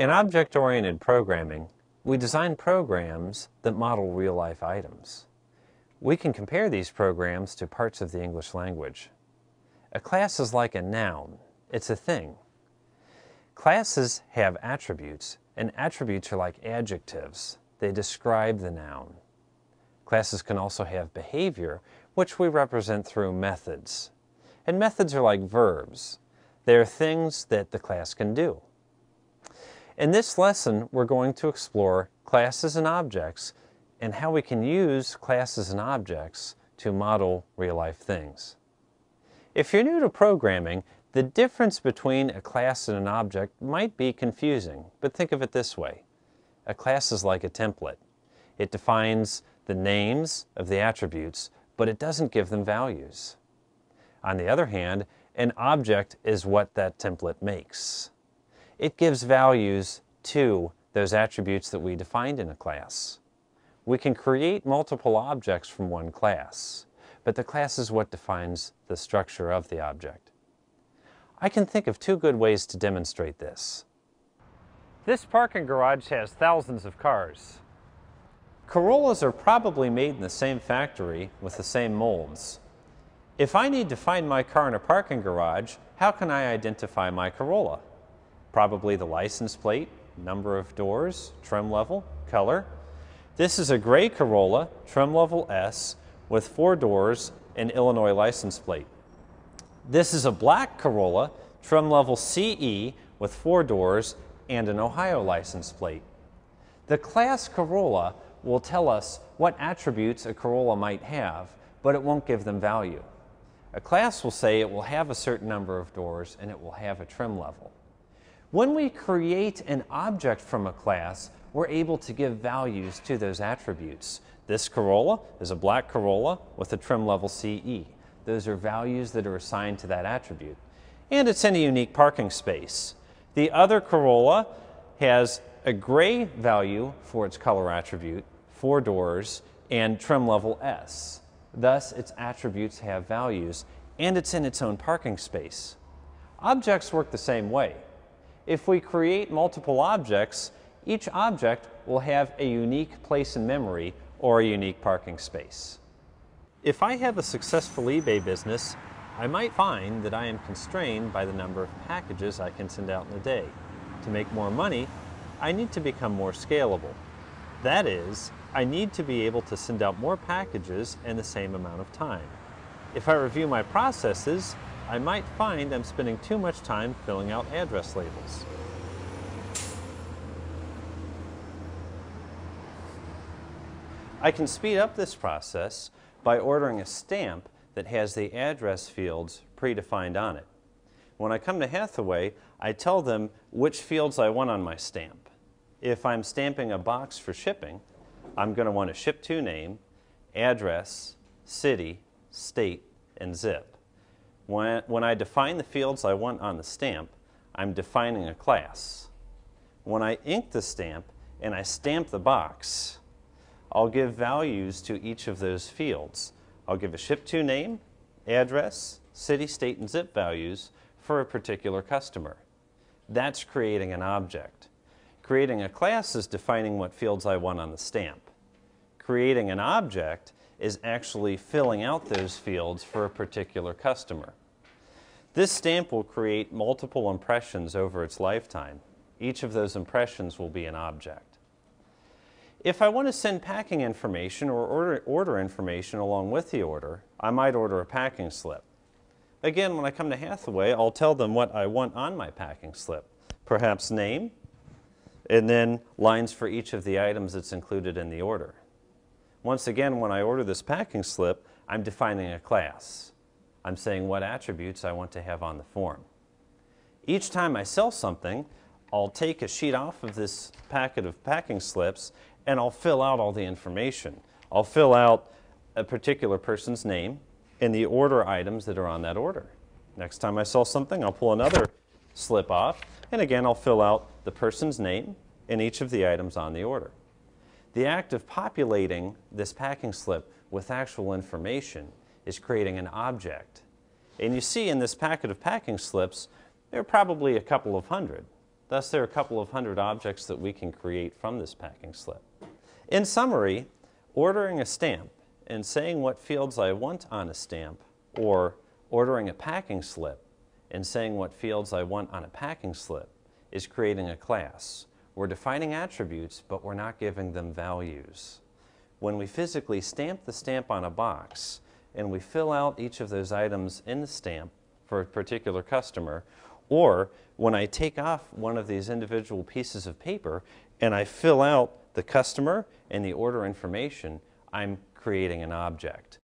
In object-oriented programming, we design programs that model real-life items. We can compare these programs to parts of the English language. A class is like a noun. It's a thing. Classes have attributes, and attributes are like adjectives. They describe the noun. Classes can also have behavior, which we represent through methods. And methods are like verbs. They are things that the class can do. In this lesson, we're going to explore classes and objects and how we can use classes and objects to model real-life things. If you're new to programming, the difference between a class and an object might be confusing, but think of it this way. A class is like a template. It defines the names of the attributes, but it doesn't give them values. On the other hand, an object is what that template makes. It gives values to those attributes that we defined in a class. We can create multiple objects from one class, but the class is what defines the structure of the object. I can think of two good ways to demonstrate this. This parking garage has thousands of cars. Corollas are probably made in the same factory with the same molds. If I need to find my car in a parking garage, how can I identify my Corolla? Probably the license plate, number of doors, trim level, color. This is a gray Corolla, trim level S, with 4 doors and Illinois license plate. This is a black Corolla, trim level CE, with 4 doors and an Ohio license plate. The class Corolla will tell us what attributes a Corolla might have, but it won't give them value. A class will say it will have a certain number of doors and it will have a trim level. When we create an object from a class, we're able to give values to those attributes. This Corolla is a black Corolla with a trim level CE. Those are values that are assigned to that attribute. And it's in a unique parking space. The other Corolla has a gray value for its color attribute, 4 doors, and trim level S. Thus, its attributes have values, and it's in its own parking space. Objects work the same way. If we create multiple objects, each object will have a unique place in memory or a unique parking space. If I have a successful eBay business, I might find that I am constrained by the number of packages I can send out in a day. To make more money, I need to become more scalable. That is, I need to be able to send out more packages in the same amount of time. If I review my processes, I might find I'm spending too much time filling out address labels. I can speed up this process by ordering a stamp that has the address fields predefined on it. When I come to Hathaway, I tell them which fields I want on my stamp. If I'm stamping a box for shipping, I'm going to want a ship to name, address, city, state, and zip. When I define the fields I want on the stamp, I'm defining a class. When I ink the stamp and I stamp the box, I'll give values to each of those fields. I'll give a ship to name, address, city, state, and zip values for a particular customer. That's creating an object. Creating a class is defining what fields I want on the stamp. Creating an object is actually filling out those fields for a particular customer. This stamp will create multiple impressions over its lifetime. Each of those impressions will be an object. If I want to send packing information or order information along with the order, I might order a packing slip. Again, when I come to Hathaway, I'll tell them what I want on my packing slip, perhaps name, and then lines for each of the items that's included in the order. Once again, when I order this packing slip, I'm defining a class. I'm saying what attributes I want to have on the form. Each time I sell something, I'll take a sheet off of this packet of packing slips and I'll fill out all the information. I'll fill out a particular person's name and the order items that are on that order. Next time I sell something, I'll pull another slip off, and again I'll fill out the person's name and each of the items on the order. The act of populating this packing slip with actual information is creating an object. And you see in this packet of packing slips, there are probably a couple of hundred. Thus, there are a couple of hundred objects that we can create from this packing slip. In summary, ordering a stamp and saying what fields I want on a stamp, or ordering a packing slip and saying what fields I want on a packing slip, is creating a class. We're defining attributes, but we're not giving them values. When we physically stamp the stamp on a box and we fill out each of those items in the stamp for a particular customer, or when I take off one of these individual pieces of paper and I fill out the customer and the order information, I'm creating an object.